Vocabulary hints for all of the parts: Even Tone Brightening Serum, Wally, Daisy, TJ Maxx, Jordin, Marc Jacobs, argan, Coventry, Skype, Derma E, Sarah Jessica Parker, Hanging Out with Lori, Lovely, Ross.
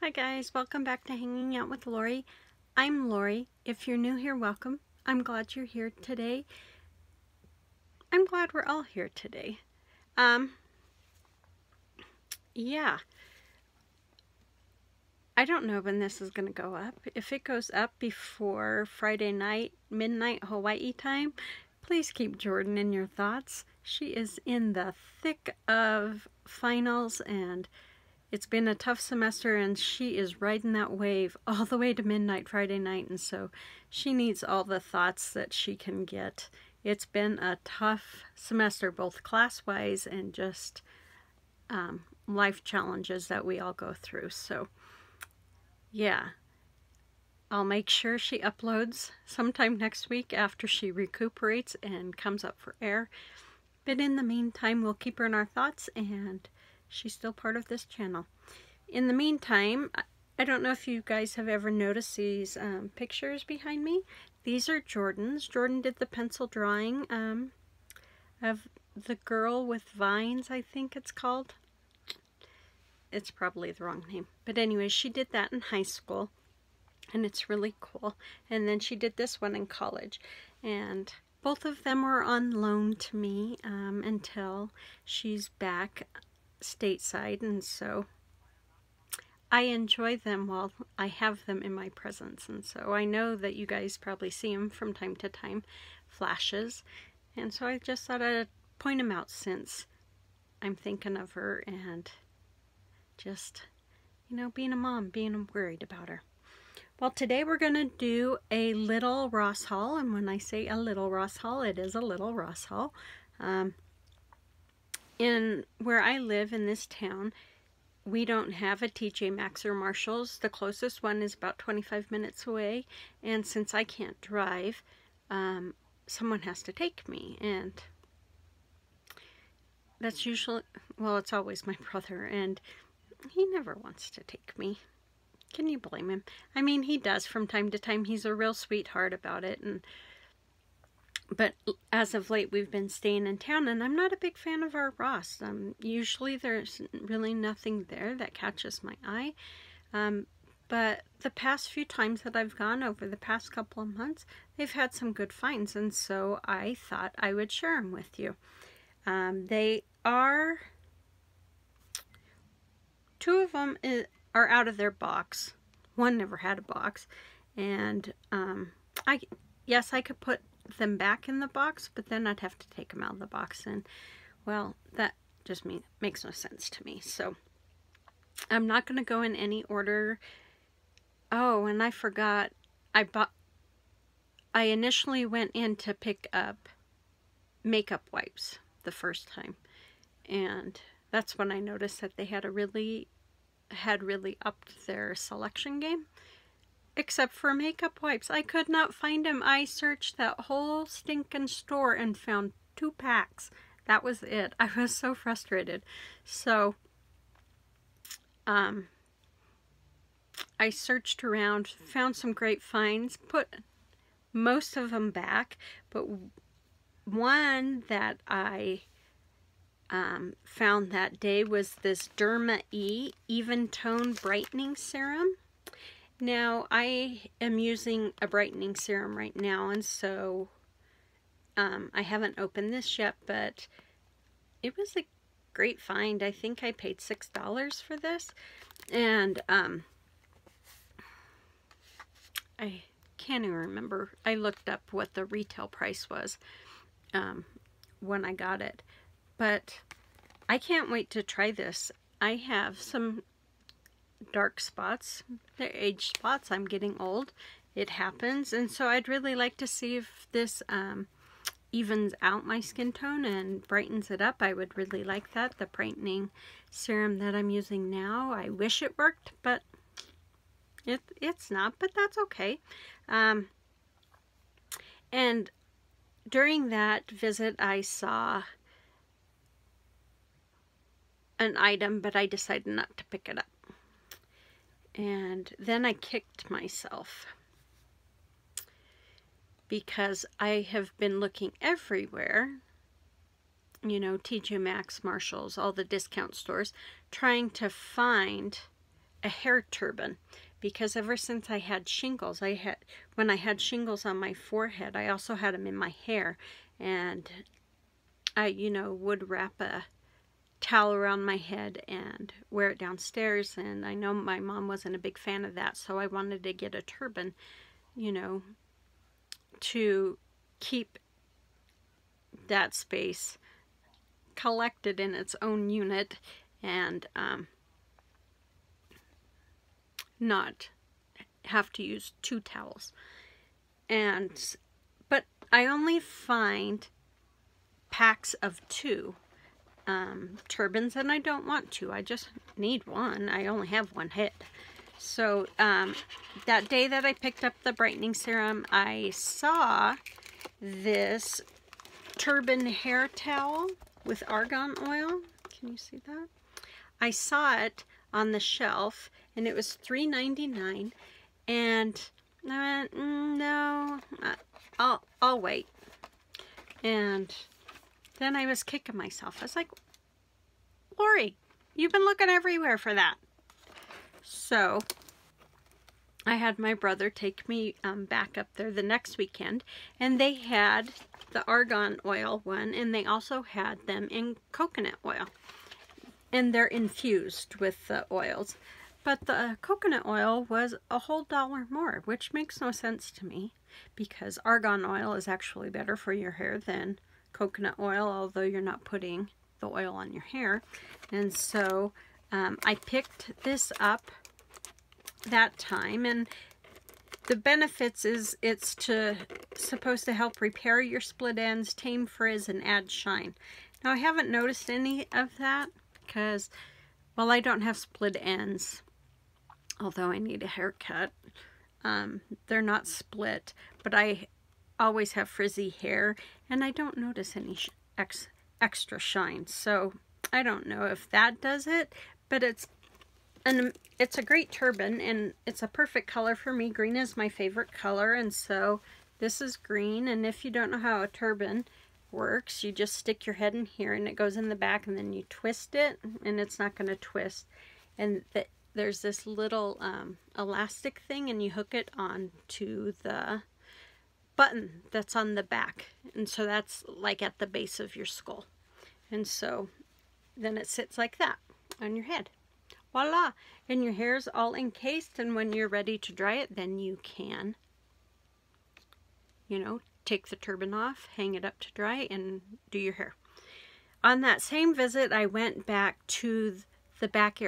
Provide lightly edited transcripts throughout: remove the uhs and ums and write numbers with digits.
Hi guys, welcome back to Hanging Out with Lori. I'm Lori. If you're new here, welcome. I'm glad you're here today. I'm glad we're all here today. Yeah. I don't know when this is going to go up. If it goes up before Friday night, midnight Hawaii time, please keep Jordan in your thoughts. She is in the thick of finals and it's been a tough semester and she is riding that wave all the way to midnight Friday night, and so she needs all the thoughts that she can get. It's been a tough semester, both class-wise and just life challenges that we all go through. So yeah, I'll make sure she uploads sometime next week after she recuperates and comes up for air. But in the meantime, we'll keep her in our thoughts and she's still part of this channel. In the meantime, I don't know if you guys have ever noticed these pictures behind me. These are Jordan's. Jordan did the pencil drawing of the girl with vines, I think it's called. It's probably the wrong name. But anyway, she did that in high school, and it's really cool. And then she did this one in college. And both of them are on loan to me until she's back stateside, and so I enjoy them while I have them in my presence. And so I know that you guys probably see them from time to time, flashes, and so I just thought I'd point them out since I'm thinking of her and just, you know, being a mom, being worried about her. Well, today we're gonna do a little Ross haul, and when I say a little Ross haul, it is a little Ross haul. In where I live in this town, we don't have a TJ Maxx or Marshall's. The closest one is about 25 minutes away, and since I can't drive, someone has to take me, and that's usually, well, it's always my brother, and he never wants to take me. Can you blame him? I mean, he does from time to time. He's a real sweetheart about it, and but as of late, we've been staying in town, and I'm not a big fan of our Ross. Usually there's really nothing there that catches my eye. But the past few times that I've gone over the past couple of months, they've had some good finds, and so I thought I would share them with you. They are, two of them are out of their box. One never had a box, and yes, I could put them back in the box, but then I'd have to take them out of the box, and well, that just makes no sense to me. So I'm not going to go in any order. Oh, and I forgot, I initially went in to pick up makeup wipes the first time, and that's when I noticed that they had really upped their selection game, except for makeup wipes. I could not find them. I searched that whole stinking store and found 2 packs. That was it. I was so frustrated. So, I searched around, found some great finds, put most of them back, but one that I found that day was this Derma E Even Tone Brightening Serum. Now, I am using a brightening serum right now, and so I haven't opened this yet, but it was a great find. I think I paid $6 for this, and I can't even remember. I looked up what the retail price was when I got it, but I can't wait to try this. I have some dark spots. They're age spots. I'm getting old. It happens. And so I'd really like to see if this evens out my skin tone and brightens it up. I would really like that. The brightening serum that I'm using now, I wish it worked, but it's not, but that's okay. And during that visit, I saw an item, but I decided not to pick it up. And then I kicked myself because I have been looking everywhere, you know, TJ Maxx, Marshall's, all the discount stores, trying to find a hair turban, because ever since I had shingles, when I had shingles on my forehead, I also had them in my hair, and I, you know, would wrap a towel around my head and wear it downstairs, and I know my mom wasn't a big fan of that, so I wanted to get a turban, you know, to keep that space collected in its own unit and not have to use two towels. And but I only find packs of two turbans, and I don't want to. I just need one. I only have one head. So that day that I picked up the brightening serum, I saw this turban hair towel with argan oil. Can you see that? I saw it on the shelf, and it was $3.99, and I went, no, I'll wait. And then I was kicking myself. I was like, Lori, you've been looking everywhere for that. So I had my brother take me back up there the next weekend, and they had the argan oil one, and they also had them in coconut oil, and they're infused with the oils, but the coconut oil was a whole dollar more, which makes no sense to me, because argan oil is actually better for your hair than coconut oil, although you're not putting the oil on your hair. And so I picked this up that time, and the benefits is it's supposed to help repair your split ends, tame frizz, and add shine. Now, I haven't noticed any of that because, well, I don't have split ends, although I need a haircut. They're not split, but I always have frizzy hair, and I don't notice any extra shine. So I don't know if that does it, but it's a great turban, and it's a perfect color for me. Green is my favorite color, and so this is green. And if you don't know how a turban works, you just stick your head in here and it goes in the back, and then you twist it, and it's not going to twist, and there's this little elastic thing, and you hook it on to the button that's on the back, and so that's like at the base of your skull, and so then it sits like that on your head. Voila! And your hair is all encased, and when you're ready to dry it, then you can, you know, take the turban off, hang it up to dry, and do your hair. On that same visit, I went back to the back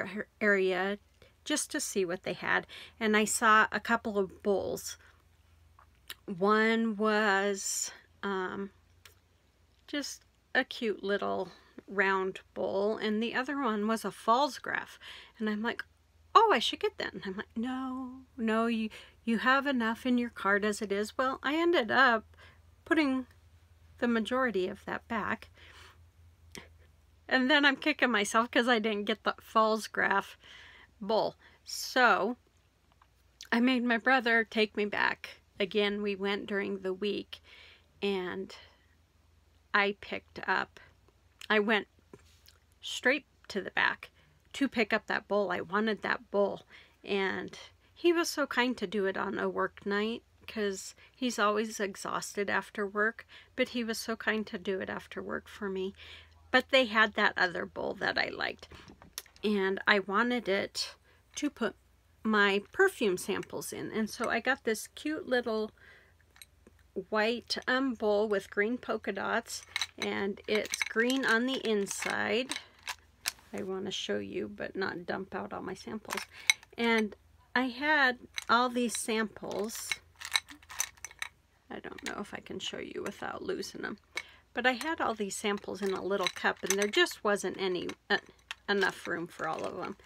area just to see what they had, and I saw a couple of bowls. One was just a cute little round bowl, and the other one was a falls graph, and I'm like, oh, I should get that. And I'm like, no, you have enough in your cart as it is. Well, I ended up putting the majority of that back, and then I'm kicking myself because I didn't get the falls graph bowl. So I made my brother take me back again. We went during the week, and I went straight to the back to pick up that bowl. I wanted that bowl, and he was so kind to do it on a work night because he's always exhausted after work, but he was so kind to do it after work for me. But they had that other bowl that I liked, and I wanted it to put my perfume samples in, and so I got this cute little white bowl with green polka dots, and it's green on the inside. I want to show you, but not dump out all my samples. And I had all these samples. I don't know if I can show you without losing them, but I had all these samples in a little cup, and there just wasn't any enough room for all of them.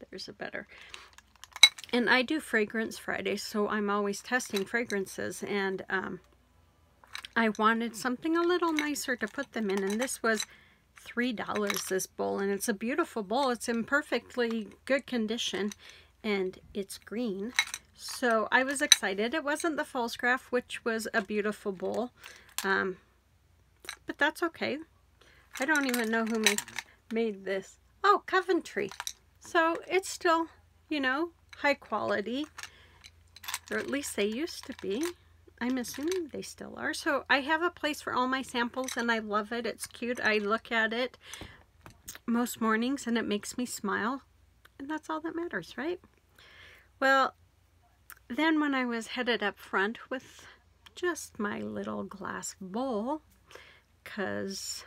There's a better. And I do Fragrance Friday, so I'm always testing fragrances, and I wanted something a little nicer to put them in, and this was $3, this bowl, and it's a beautiful bowl. It's in perfectly good condition, and it's green, so I was excited. It wasn't the false graph, which was a beautiful bowl, but that's okay. I don't even know who made this. Oh, Coventry. So it's still, you know, high quality, or at least they used to be. I'm assuming they still are. So I have a place for all my samples and I love it. It's cute. I look at it most mornings and it makes me smile. And that's all that matters, right? Well, then when I was headed up front with just my little glass bowl, because,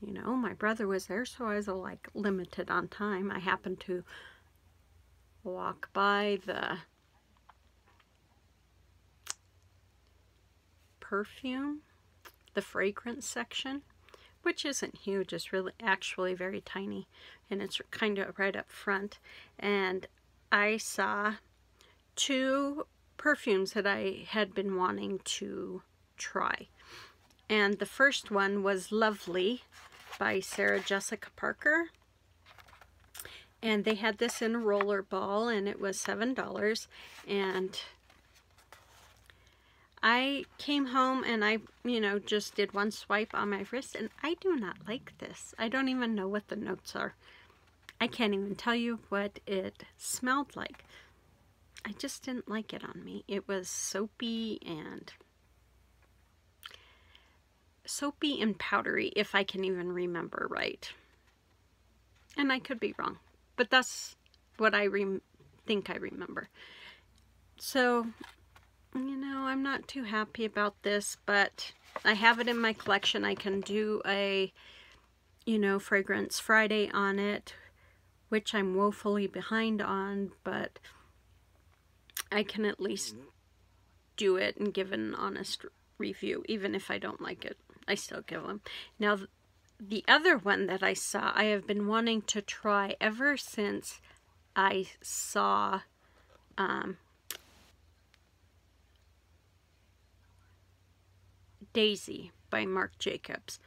you know, my brother was there, so I was like limited on time. I happened to walk by the perfume, the fragrance section, which isn't huge. It's really actually very tiny, and it's kind of right up front. And I saw two perfumes that I had been wanting to try. And the first one was Lovely by Sarah Jessica Parker. And they had this in a roller ball and it was $7. And I came home and I, you know, just did one swipe on my wrist and I do not like this. I don't even know what the notes are. I can't even tell you what it smelled like. I just didn't like it on me. It was soapy and powdery, if I can even remember right. And I could be wrong, but that's what I think I remember. So, you know, I'm not too happy about this, but I have it in my collection. I can do a, you know, Fragrance Friday on it, which I'm woefully behind on, but I can at least do it and give an honest review. Even if I don't like it, I still give them. Now, the other one that I saw, I have been wanting to try ever since I saw Daisy by Marc Jacobs.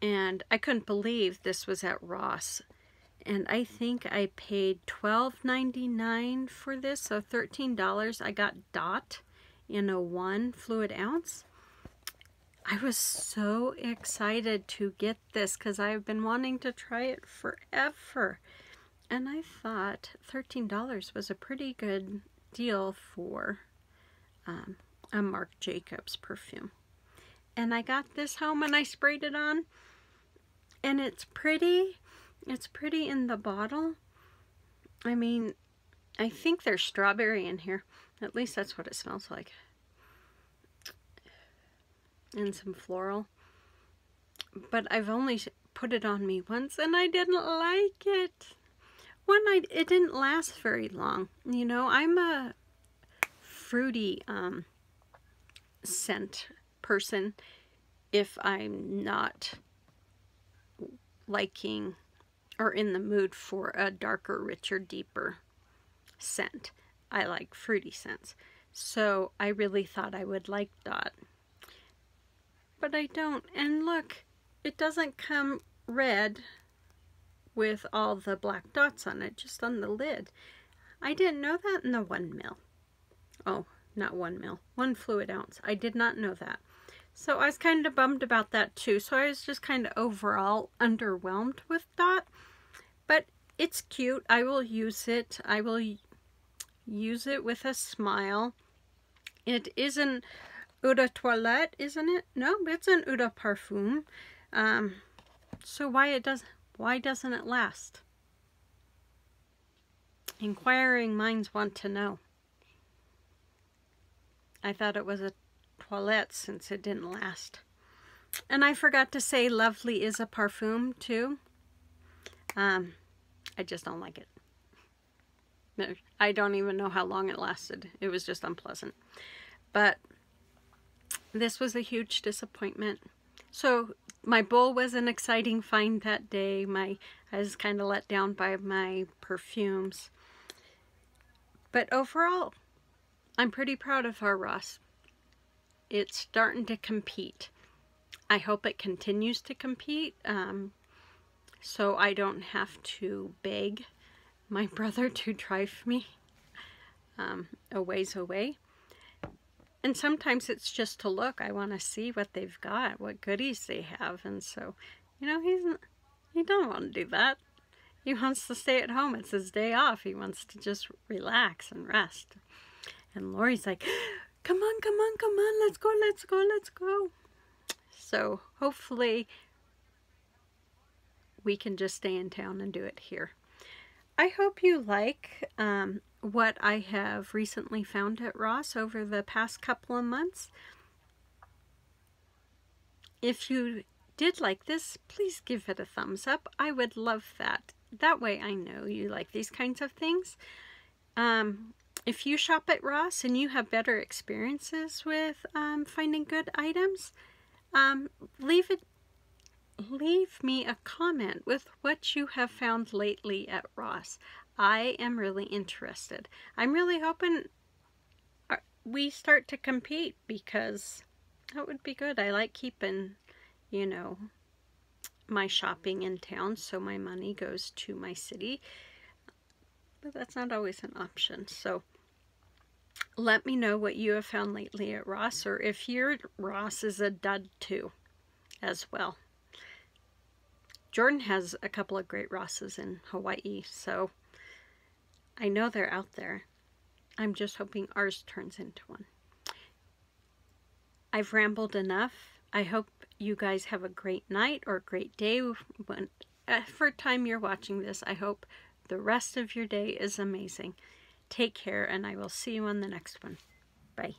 And I couldn't believe this was at Ross. And I think I paid $12.99 for this, so $13. I got DOT in a 1 fluid ounce. I was so excited to get this because I've been wanting to try it forever. And I thought $13 was a pretty good deal for a Marc Jacobs perfume. And I got this home and I sprayed it on. And it's pretty. It's pretty in the bottle. I mean, I think there's strawberry in here. At least that's what it smells like. And some floral. But I've only put it on me once and I didn't like it. One night, it didn't last very long. You know, I'm a fruity scent person if I'm not liking or in the mood for a darker, richer, deeper scent. I like fruity scents. So I really thought I would like that. But I don't. And look, it doesn't come red with all the black dots on it, just on the lid. I didn't know that in the 1 ml. Oh, not 1 ml. 1 fluid ounce. I did not know that. So I was kind of bummed about that too. So I was just kind of overall underwhelmed with DOT. But it's cute. I will use it. I will use it with a smile. It is an eau de toilette, isn't it? No, it's an eau de parfum. So why doesn't it last? Inquiring minds want to know. I thought it was a toilette since it didn't last. And I forgot to say Lovely is a parfum too. I just don't like it. I don't even know how long it lasted. It was just unpleasant. But this was a huge disappointment. So my bowl was an exciting find that day. I was kind of let down by my perfumes. But overall, I'm pretty proud of our Ross. It's starting to compete. I hope it continues to compete so I don't have to beg my brother to drive me a ways away. And sometimes it's just to look. I want to see what they've got, what goodies they have. And so, you know, he don't want to do that. He wants to stay at home. It's his day off. He wants to just relax and rest. And Lori's like, come on, come on, come on. Let's go, let's go, let's go. So hopefully we can just stay in town and do it here. I hope you like what I have recently found at Ross over the past couple of months. If you did like this, please give it a thumbs up. I would love that. That way I know you like these kinds of things. If you shop at Ross and you have better experiences with finding good items, leave me a comment with what you have found lately at Ross. I am really interested. I'm really hoping we start to compete, because that would be good. I like keeping, you know, my shopping in town, so my money goes to my city, but that's not always an option. So let me know what you have found lately at Ross, or if your Ross is a dud too as well. Jordan has a couple of great Rosses in Hawaii, so I know they're out there. I'm just hoping ours turns into one. I've rambled enough. I hope you guys have a great night or great day. Whatever time you're watching this, I hope the rest of your day is amazing. Take care, and I will see you on the next one. Bye.